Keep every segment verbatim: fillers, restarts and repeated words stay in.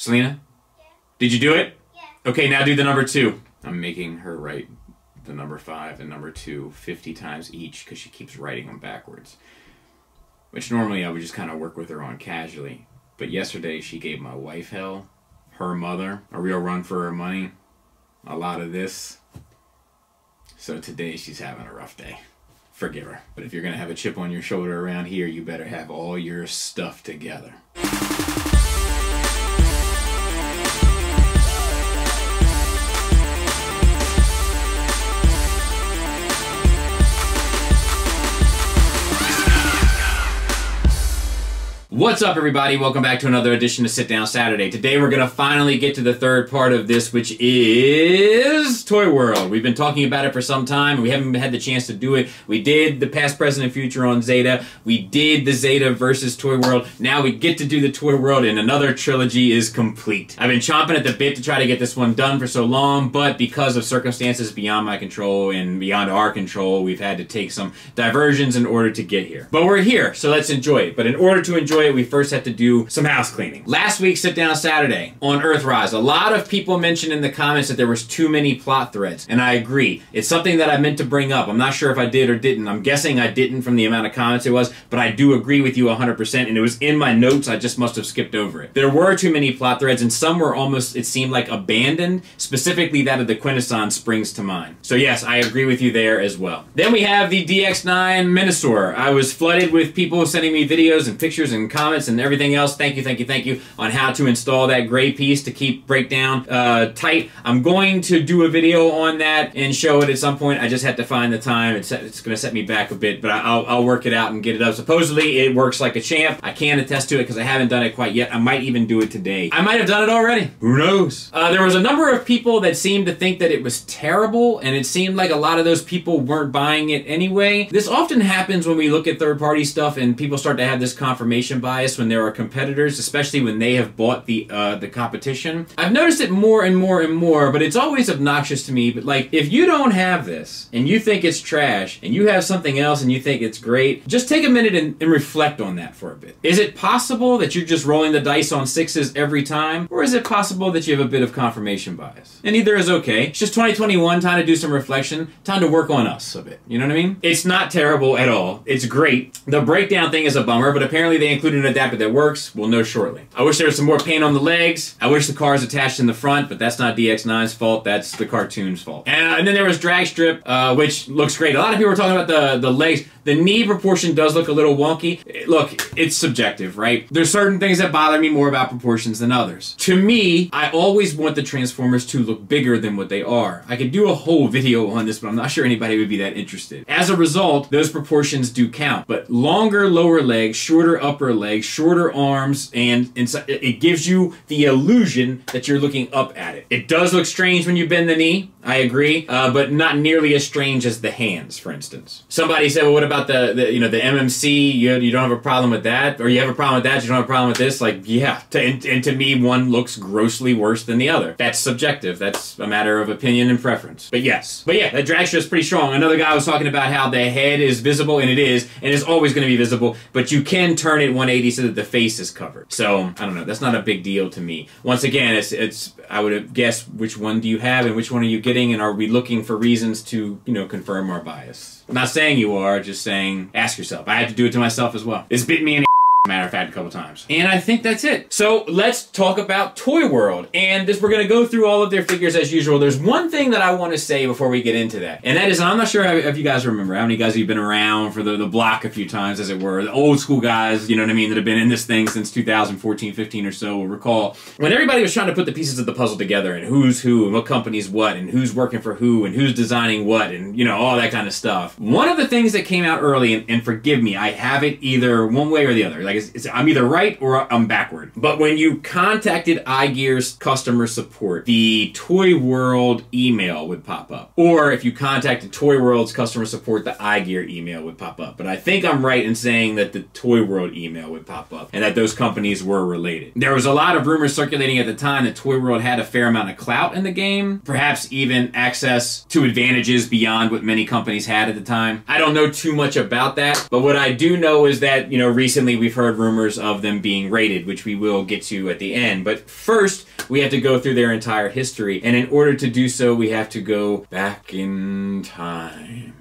Selena? Yeah. Did you do it? Yeah. Okay, now do the number two. I'm making her write the number five and number two fifty times each because she keeps writing them backwards. Which normally I would just kind of work with her on casually. But yesterday she gave my wife hell, her mother, a real run for her money, a lot of this. So today she's having a rough day. Forgive her. But if you're going to have a chip on your shoulder around here, you better have all your stuff together. What's up, everybody? Welcome back to another edition of Sit Down Saturday. Today we're going to finally get to the third part of this, which is Toy World. We've been talking about it for some time, and we haven't had the chance to do it. We did the past, present, and future on Zeta. We did the Zeta versus Toy World. Now we get to do the Toy World, and another trilogy is complete. I've been chomping at the bit to try to get this one done for so long, but because of circumstances beyond my control and beyond our control, we've had to take some diversions in order to get here. But we're here, so let's enjoy it. But in order to enjoy it, we first have to do some house cleaning. Last week's Sit Down Saturday on Earthrise, a lot of people mentioned in the comments that there was too many plot threads, and I agree. It's something that I meant to bring up. I'm not sure if I did or didn't. I'm guessing I didn't from the amount of comments it was, but I do agree with you one hundred percent, and it was in my notes. I just must have skipped over it. There were too many plot threads, and some were almost, it seemed like, abandoned. Specifically, that of the Quintesson springs to mind. So yes, I agree with you there as well. Then we have the D X nine Minasaur. I was flooded with people sending me videos and pictures and comments comments and everything else. Thank you, thank you, thank you on how to install that gray piece to keep Breakdown uh, tight. I'm going to do a video on that and show it at some point. I just had to find the time. It's, it's going to set me back a bit, but I'll, I'll work it out and get it up. Supposedly, it works like a champ. I can attest to it because I haven't done it quite yet. I might even do it today. I might have done it already. Who knows? Uh, there was a number of people that seemed to think that it was terrible, and it seemed like a lot of those people weren't buying it anyway. This often happens when we look at third-party stuff and people start to have this confirmation bias bias when there are competitors, especially when they have bought the uh, the competition. I've noticed it more and more and more, but it's always obnoxious to me. But like, if you don't have this and you think it's trash and you have something else and you think it's great, just take a minute and, and reflect on that for a bit. Is it possible that you're just rolling the dice on sixes every time? Or is it possible that you have a bit of confirmation bias? And either is okay. It's just twenty twenty-one, time to do some reflection, time to work on us a bit. You know what I mean? It's not terrible at all. It's great. The Breakdown thing is a bummer, but apparently they included an adapter that works. We'll know shortly. I wish there was some more paint on the legs. I wish the car's attached in the front, but that's not D X nine's fault. That's the cartoon's fault. And, and then there was drag strip, uh, which looks great. A lot of people were talking about the, the legs. The knee proportion does look a little wonky. It, look, it's subjective, right? There's certain things that bother me more about proportions than others. To me, I always want the Transformers to look bigger than what they are. I could do a whole video on this, but I'm not sure anybody would be that interested. As a result, those proportions do count. But longer lower legs, shorter upper legs, shorter arms, and inside, it gives you the illusion that you're looking up at it. It does look strange when you bend the knee, I agree, uh, but not nearly as strange as the hands, for instance. Somebody said, well, what about The, the you know the M M C? You, you don't have a problem with that, or you have a problem with that, you don't have a problem with this. Like, yeah, to, and, and to me, one looks grossly worse than the other. That's subjective. That's a matter of opinion and preference. But yes, but yeah, that drag strip is pretty strong. Another guy was talking about how the head is visible, and it is, and it's always going to be visible, but you can turn it one eighty so that the face is covered. So I don't know, that's not a big deal to me. Once again, it's it's I would guess, which one do you have and which one are you getting, and are we looking for reasons to you know confirm our bias? I'm not saying you are, just saying ask yourself. I had to do it to myself as well. It's bit me in the matter of fact a couple times. And I think that's it. So let's talk about Toy World. And this, we're going to go through all of their figures as usual. There's one thing that I want to say before we get into that. And that is, I'm not sure if you guys remember, how many guys have been around for the, the block a few times, as it were. The old school guys, you know what I mean, that have been in this thing since two thousand fourteen, fifteen or so will recall. When everybody was trying to put the pieces of the puzzle together and who's who and what company's what and who's working for who and who's designing what and, you know, all that kind of stuff. One of the things that came out early, and, and forgive me, I have it either one way or the other. Like, it's, it's, I'm either right or I'm backward. But when you contacted iGear's customer support, the Toy World email would pop up. Or if you contacted Toy World's customer support, the iGear email would pop up. But I think I'm right in saying that the Toy World email would pop up and that those companies were related. There was a lot of rumors circulating at the time that Toy World had a fair amount of clout in the game, perhaps even access to advantages beyond what many companies had at the time. I don't know too much about that, but what I do know is that, you know, recently we've heard heard rumors of them being raided, which we will get to at the end. But first, we have to go through their entire history. And in order to do so, we have to go back in time.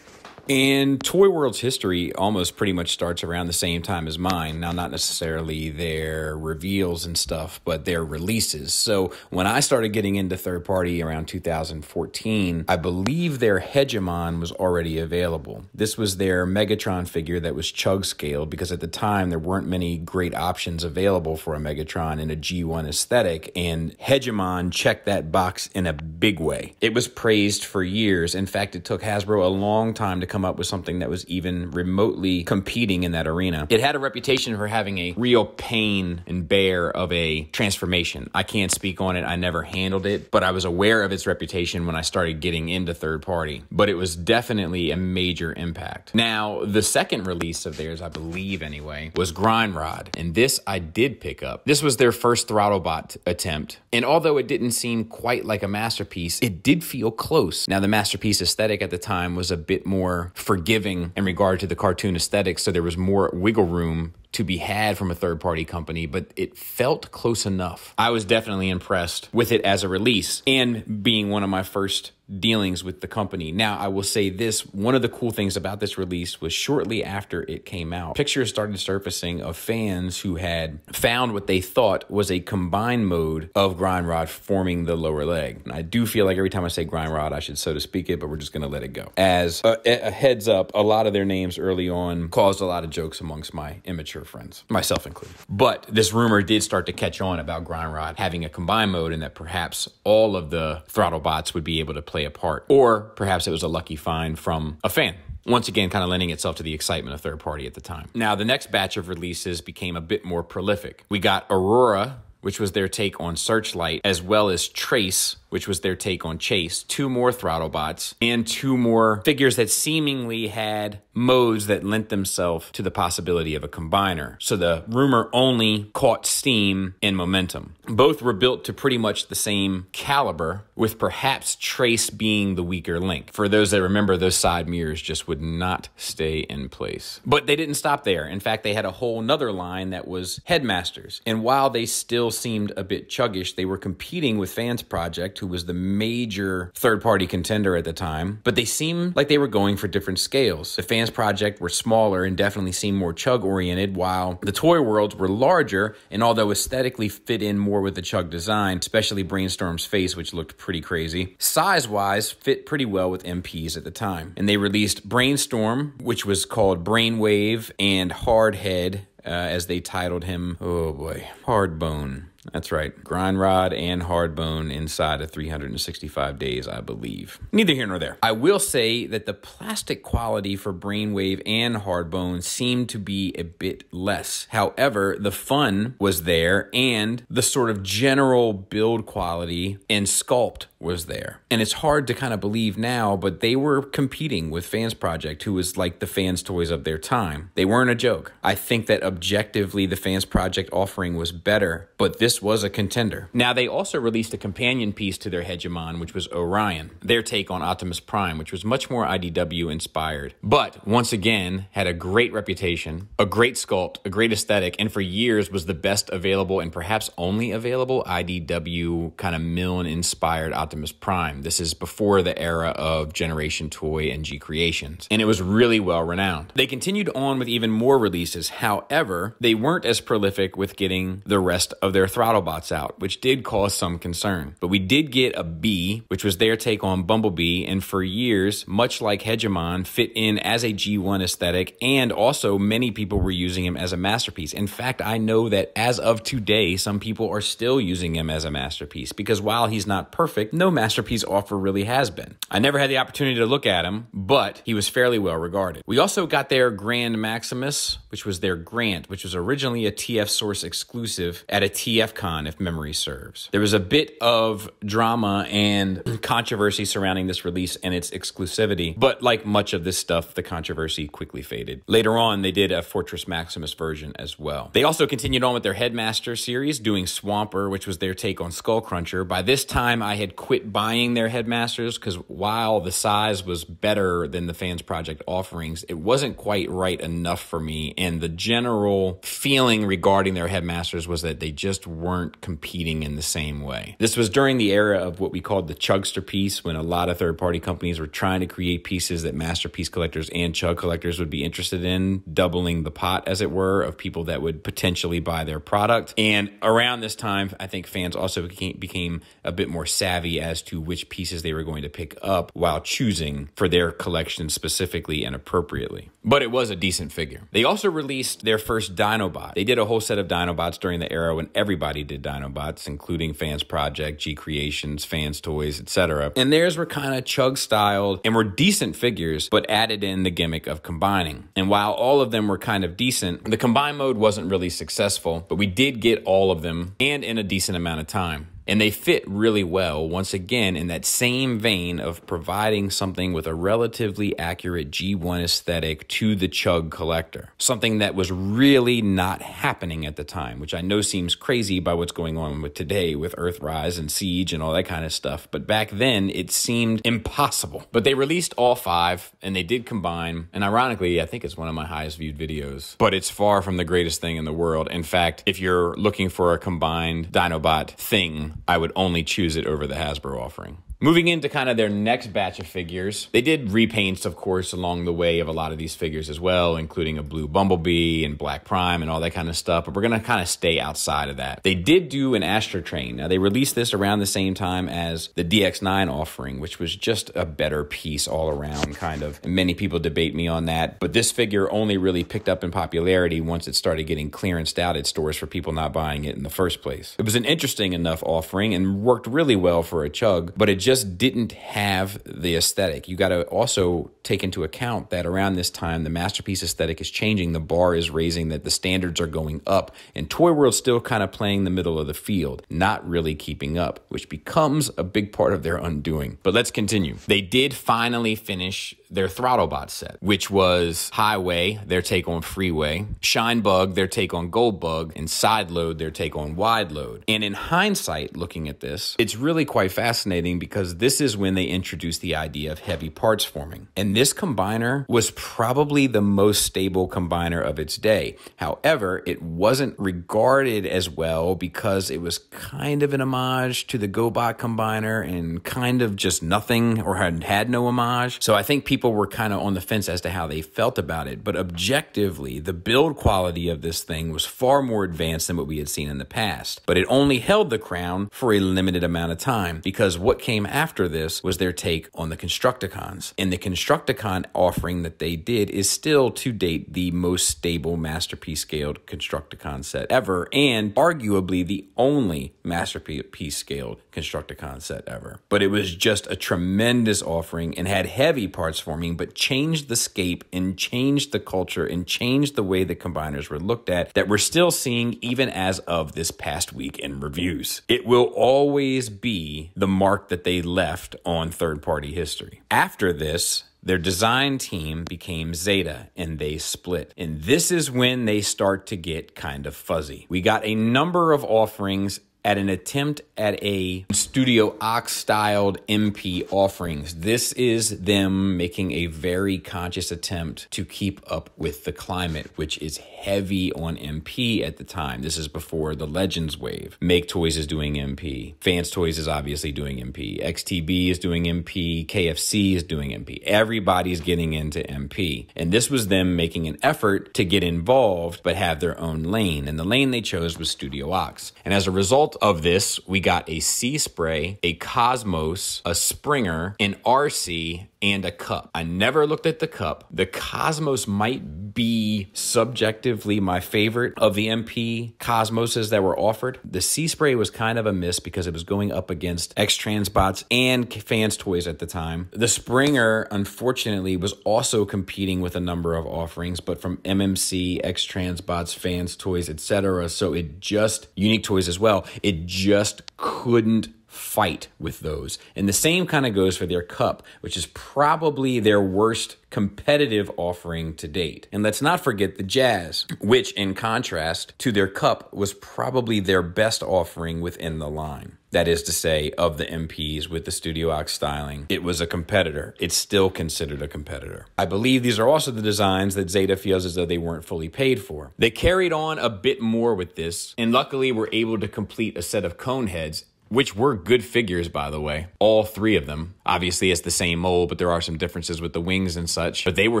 And Toy World's history almost pretty much starts around the same time as mine. Now, not necessarily their reveals and stuff, but their releases. So when I started getting into third party around two thousand fourteen, I believe their Hegemon was already available. This was their Megatron figure that was chug scaled, because at the time there weren't many great options available for a Megatron in a G one aesthetic, and Hegemon checked that box in a big way. It was praised for years. In fact, it took Hasbro a long time to come up with something that was even remotely competing in that arena. It had a reputation for having a real pain and bear of a transformation. I can't speak on it. I never handled it, but I was aware of its reputation when I started getting into third party, but it was definitely a major impact. Now, the second release of theirs, I believe anyway, was Grindrod, and this I did pick up. This was their first Throttlebot attempt, and although it didn't seem quite like a masterpiece, it did feel close. Now, the masterpiece aesthetic at the time was a bit more forgiving in regard to the cartoon aesthetic, so there was more wiggle room to be had from a third-party company, but it felt close enough. I was definitely impressed with it as a release, and being one of my first dealings with the company. Now, I will say this, one of the cool things about this release was shortly after it came out, pictures started surfacing of fans who had found what they thought was a combined mode of Grindrod forming the lower leg. And I do feel like every time I say Grindrod, I should so to speak it, but we're just gonna let it go. As a, a heads up, a lot of their names early on caused a lot of jokes amongst my immature friends, myself included. But this rumor did start to catch on about Grindrod having a combined mode, and that perhaps all of the Throttlebots would be able to play a part, or perhaps it was a lucky find from a fan. Once again, kind of lending itself to the excitement of third party at the time. Now, the next batch of releases became a bit more prolific. We got Aurora, which was their take on Searchlight, as well as Trace, which was their take on Chase, two more Throttlebots, and two more figures that seemingly had modes that lent themselves to the possibility of a combiner. So the rumor only caught steam and momentum. Both were built to pretty much the same caliber, with perhaps Trace being the weaker link. For those that remember, those side mirrors just would not stay in place. But they didn't stop there. In fact, they had a whole nother line that was Headmasters. And while they still seemed a bit chuggish, they were competing with Fans Project, who was the major third-party contender at the time, but they seemed like they were going for different scales. The Fans Project were smaller and definitely seemed more chug-oriented, while the Toy Worlds were larger, and although aesthetically fit in more with the chug design, especially Brainstorm's face, which looked pretty crazy, size-wise fit pretty well with M Ps at the time. And they released Brainstorm, which was called Brainwave, and Hardhead, Uh, as they titled him, oh boy, Hardbone. That's right, Grindrod and Hardbone inside of three hundred sixty-five days, I believe. Neither here nor there. I will say that the plastic quality for Brainwave and Hardbone seemed to be a bit less. However, the fun was there, and the sort of general build quality and sculpt was there. And it's hard to kind of believe now, but they were competing with Fans Project, who was like the Fans Toys of their time. They weren't a joke. I think that objectively the Fans Project offering was better, but this was a contender. Now, they also released a companion piece to their Hegemon, which was Orion, their take on Optimus Prime, which was much more I D W inspired, but once again had a great reputation, a great sculpt, a great aesthetic, and for years was the best available and perhaps only available I D W kind of Milne inspired Optimus Optimus Prime. This is before the era of Generation Toy and G Creations, and it was really well renowned. They continued on with even more releases. However, they weren't as prolific with getting the rest of their Throttlebots out, which did cause some concern. But we did get a B, which was their take on Bumblebee, and for years, much like Hegemon, fit in as a G one aesthetic, and also many people were using him as a masterpiece. In fact, I know that as of today, some people are still using him as a masterpiece, because while he's not perfect, no masterpiece offer really has been. I never had the opportunity to look at him, but he was fairly well regarded. We also got their Grand Maximus, which was their Grant, which was originally a T F Source exclusive at a T F Con, if memory serves. There was a bit of drama and controversy surrounding this release and its exclusivity, but like much of this stuff, the controversy quickly faded. Later on, they did a Fortress Maximus version as well. They also continued on with their Headmaster series, doing Swamper, which was their take on Skullcruncher. By this time, I had quit buying their Headmasters because while the size was better than the Fans Project offerings, it wasn't quite right enough for me. And the general feeling regarding their Headmasters was that they just weren't competing in the same way. This was during the era of what we called the Chugster piece, when a lot of third-party companies were trying to create pieces that masterpiece collectors and chug collectors would be interested in, doubling the pot, as it were, of people that would potentially buy their product. And around this time, I think fans also became, became a bit more savvy as to which pieces they were going to pick up while choosing for their collection specifically and appropriately. But it was a decent figure. They also released their first Dinobot. They did a whole set of Dinobots during the era when everybody did Dinobots, including Fans Project, G Creations, Fans Toys, et cetera. And theirs were kind of chug-styled and were decent figures, but added in the gimmick of combining. And while all of them were kind of decent, the combine mode wasn't really successful, but we did get all of them and in a decent amount of time. And they fit really well, once again, in that same vein of providing something with a relatively accurate G one aesthetic to the chug collector. Something that was really not happening at the time, which I know seems crazy by what's going on with today with Earthrise and Siege and all that kind of stuff. But back then, it seemed impossible. But they released all five, and they did combine. And ironically, I think it's one of my highest viewed videos. But it's far from the greatest thing in the world. In fact, if you're looking for a combined Dinobot thing, I would only choose it over the Hasbro offering. Moving into kind of their next batch of figures, they did repaints, of course, along the way of a lot of these figures as well, including a blue Bumblebee and Black Prime and all that kind of stuff, but we're gonna kind of stay outside of that. They did do an Astro Train. Now, they released this around the same time as the D X nine offering, which was just a better piece all around, kind of. And many people debate me on that, but this figure only really picked up in popularity once it started getting clearanced out at stores for people not buying it in the first place. It was an interesting enough offering and worked really well for a chug, but it just just didn't have the aesthetic. You got to also take into account that around this time, the masterpiece aesthetic is changing. The bar is raising, that the standards are going up, and Toy World's still kind of playing the middle of the field, not really keeping up, which becomes a big part of their undoing. But let's continue. They did finally finish their Throttlebot set, which was Highway, their take on Freeway, Shinebug, their take on Goldbug, and Sideload, their take on Wideload. And in hindsight, looking at this, it's really quite fascinating because this is when they introduced the idea of heavy parts forming. And this combiner was probably the most stable combiner of its day. However, it wasn't regarded as well because it was kind of an homage to the GoBot combiner and kind of just nothing, or had, had no homage. So I think people were kind of on the fence as to how they felt about it. But objectively, the build quality of this thing was far more advanced than what we had seen in the past. But it only held the crown for a limited amount of time, because what came after this was their take on the Constructicons. And the Constructicon offering that they did is still, to date, the most stable masterpiece-scaled Constructicon set ever, and arguably the only masterpiece-scaled Constructicon set ever. But it was just a tremendous offering and had heavy parts forming, but changed the scape and changed the culture and changed the way the combiners were looked at, that we're still seeing even as of this past week in reviews. It will always be the mark that they left on third-party history. After this, their design team became Zeta, and they split. And this is when they start to get kind of fuzzy. We got a number of offerings at an attempt at a Studio Ox-styled M P offerings. This is them making a very conscious attempt to keep up with the climate, which is heavy on M P at the time. This is before the Legends wave. Make Toys is doing M P. Fans Toys is obviously doing M P. X T B is doing M P. K F C is doing M P. Everybody's getting into M P. And this was them making an effort to get involved, but have their own lane. And the lane they chose was Studio Ox. And as a result of this, we got a Sea Spray, a Cosmos, a Springer, an R C, and a cup. I never looked at the cup. The Cosmos might be subjectively my favorite of the M P Cosmoses that were offered. The Sea Spray was kind of a miss because it was going up against X-Transbots and Fans Toys at the time. The Springer, unfortunately, was also competing with a number of offerings, but from M M C, X-Transbots, Fans Toys, et cetera. So it just, Unique Toys as well, it just couldn't fight with those. And the same kind of goes for their cup, which is probably their worst competitive offering to date. And let's not forget the Jazz, which in contrast to their cup was probably their best offering within the line. that is to say, of the M Ps with the Studio Ox styling, it was a competitor. It's still considered a competitor. I believe these are also the designs that Zeta feels as though they weren't fully paid for. They carried on a bit more with this, and luckily were able to complete a set of cone heads, which were good figures, by the way, all three of them. Obviously, it's the same mold, but there are some differences with the wings and such, but they were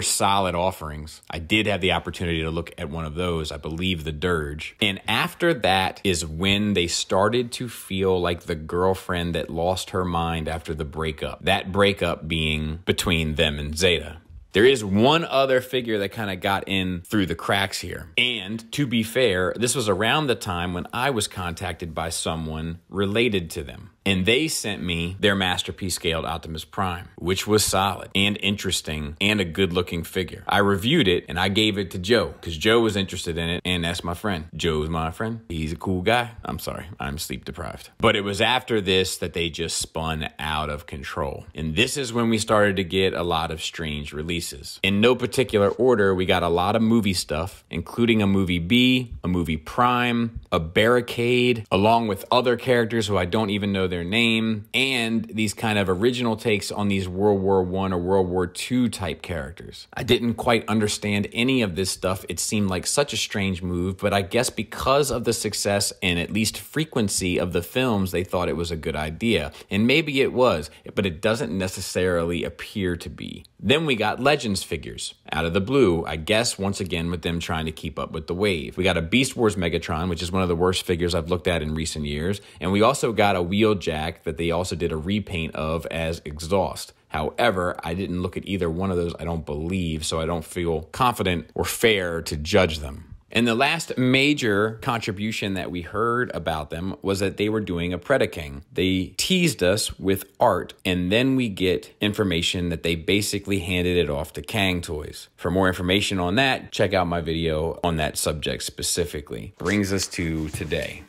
solid offerings. I did have the opportunity to look at one of those, I believe the Dirge. And after that is when they started to feel like the girlfriend that lost her mind after the breakup, that breakup being between them and Zeta. There is one other figure that kind of got in through the cracks here. And to be fair, this was around the time when I was contacted by someone related to them. And they sent me their masterpiece scaled Optimus Prime, which was solid and interesting and a good looking figure. I reviewed it and I gave it to Joe because Joe was interested in it. And that's my friend. Joe's my friend. He's a cool guy. I'm sorry, I'm sleep deprived. But it was after this that they just spun out of control. And this is when we started to get a lot of strange releases. In no particular order, we got a lot of movie stuff, including a movie B, a movie Prime, a Barricade, along with other characters who I don't even know their name, and these kind of original takes on these World War One or World War Two type characters. I didn't quite understand any of this stuff. It seemed like such a strange move, but I guess because of the success and at least frequency of the films, they thought it was a good idea. And maybe it was, but it doesn't necessarily appear to be. Then we got Legends figures out of the blue, I guess once again with them trying to keep up with the wave. We got a Beast Wars Megatron, which is one of the worst figures I've looked at in recent years. And we also got a wheeled Jack that they also did a repaint of as Exhaust. However, I didn't look at either one of those, I don't believe, so I don't feel confident or fair to judge them. And the last major contribution that we heard about them was that they were doing a Predaking. They teased us with art, and then we get information that they basically handed it off to Kang Toys. For more information on that, check out my video on that subject specifically. Brings us to today.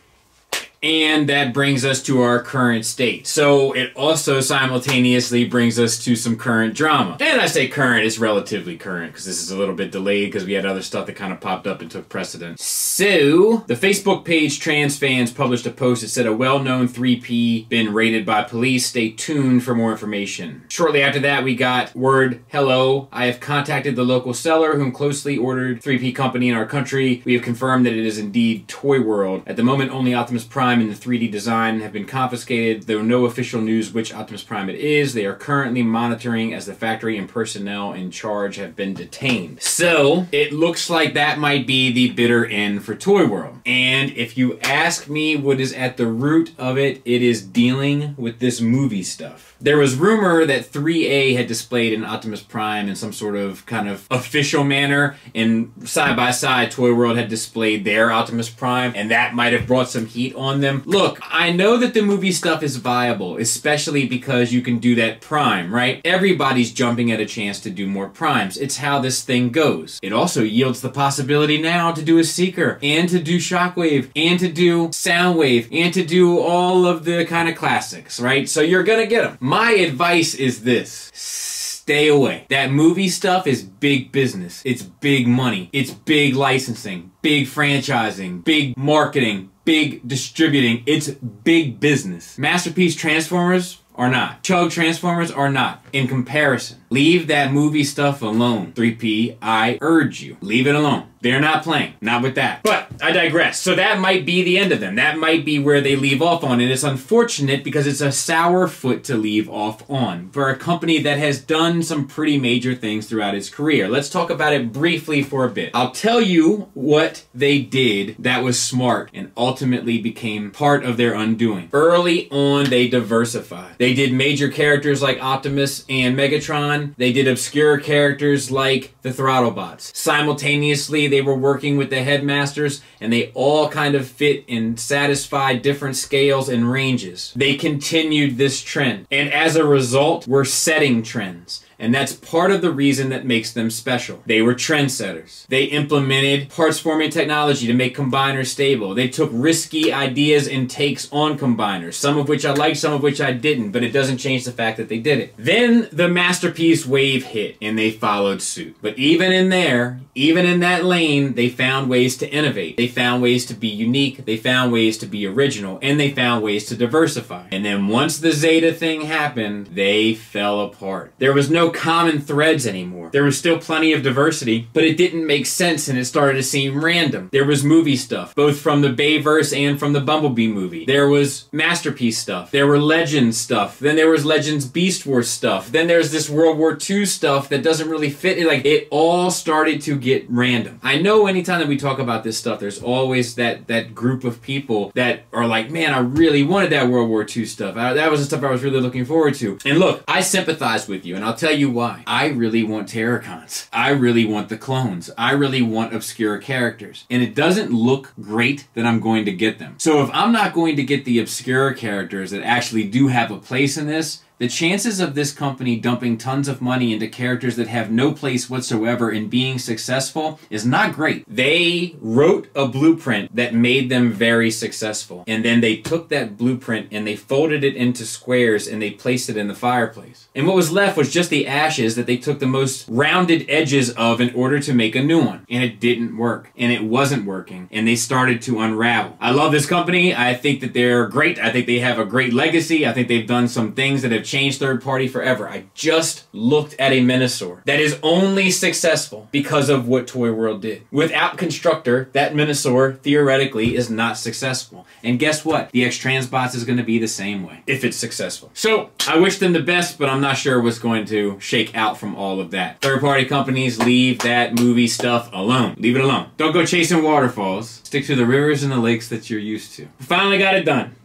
And that brings us to our current state. So it also simultaneously brings us to some current drama. And I say current, it's relatively current because this is a little bit delayed because we had other stuff that kind of popped up and took precedence. So the Facebook page Trans Fans published a post that said a well-known three P been raided by police. Stay tuned for more information. Shortly after that, we got word, hello, I have contacted the local seller whom closely ordered three P company in our country. We have confirmed that it is indeed Toy World. At the moment, only Optimus Prime and the three D design have been confiscated, though no official news which Optimus Prime it is. They are currently monitoring as the factory and personnel in charge have been detained. So it looks like that might be the bitter end for Toy World. And if you ask me what is at the root of it, it is dealing with this movie stuff. There was rumor that three A had displayed an Optimus Prime in some sort of kind of official manner, and side by side Toy World had displayed their Optimus Prime, and that might have brought some heat on them. Look, I know that the movie stuff is viable, especially because you can do that Prime, right? Everybody's jumping at a chance to do more Primes. It's how this thing goes. It also yields the possibility now to do a Seeker, and to do Shockwave, and to do Soundwave, and to do all of the kind of classics, right? So you're gonna get them. My advice is this. Stay away. That movie stuff is big business. It's big money. It's big licensing, big franchising, big marketing, big distributing. It's big business. Masterpiece Transformers are not. Chug Transformers are not. In comparison, leave that movie stuff alone. three P, I urge you. Leave it alone. They're not playing. Not with that. But I digress. So that might be the end of them. That might be where they leave off on. And it's unfortunate because it's a sour foot to leave off on for a company that has done some pretty major things throughout its career. Let's talk about it briefly for a bit. I'll tell you what they did that was smart and ultimately became part of their undoing. Early on, they diversified. They did major characters like Optimus and Megatron. They did obscure characters like the Throttlebots. Simultaneously, they were working with the Headmasters, and they all kind of fit and satisfied different scales and ranges. They continued this trend, and as a result, were setting trends. And that's part of the reason that makes them special. They were trendsetters. They implemented parts forming technology to make combiners stable. They took risky ideas and takes on combiners, some of which I liked, some of which I didn't, but it doesn't change the fact that they did it. Then the masterpiece wave hit and they followed suit. But even in there, even in that lane, they found ways to innovate. They found ways to be unique. They found ways to be original, and they found ways to diversify. And then once the Zeta thing happened, they fell apart. There was no common threads anymore. There was still plenty of diversity, but it didn't make sense and it started to seem random. There was movie stuff, both from the Bayverse and from the Bumblebee movie. There was Masterpiece stuff. There were Legends stuff. Then there was Legends Beast Wars stuff. Then there's this World War Two stuff that doesn't really fit. It, like, it all started to get random. I know anytime that we talk about this stuff, there's always that, that group of people that are like, man, I really wanted that World War Two stuff. I, that was the stuff I was really looking forward to. And look, I sympathize with you, and I'll tell you why. I really want Terracons. I really want the clones. I really want obscure characters. And it doesn't look great that I'm going to get them. So if I'm not going to get the obscure characters that actually do have a place in this, the chances of this company dumping tons of money into characters that have no place whatsoever in being successful is not great. They wrote a blueprint that made them very successful. And then they took that blueprint and they folded it into squares and they placed it in the fireplace. And what was left was just the ashes that they took the most rounded edges of in order to make a new one. And it didn't work. And it wasn't working. And they started to unravel. I love this company. I think that they're great. I think they have a great legacy. I think they've done some things that have change third party forever. I just looked at a Minasaur that is only successful because of what Toy World did. Without Constructor, that Minasaur theoretically is not successful. And guess what? The X-Transbots is going to be the same way if it's successful. So I wish them the best, but I'm not sure what's going to shake out from all of that. Third party companies, leave that movie stuff alone. Leave it alone. Don't go chasing waterfalls. Stick to the rivers and the lakes that you're used to. Finally got it done.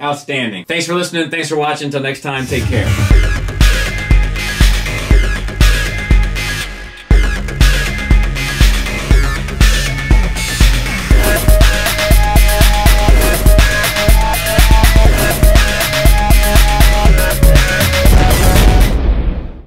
Outstanding. Thanks for listening. Thanks for watching. Until next time, take care.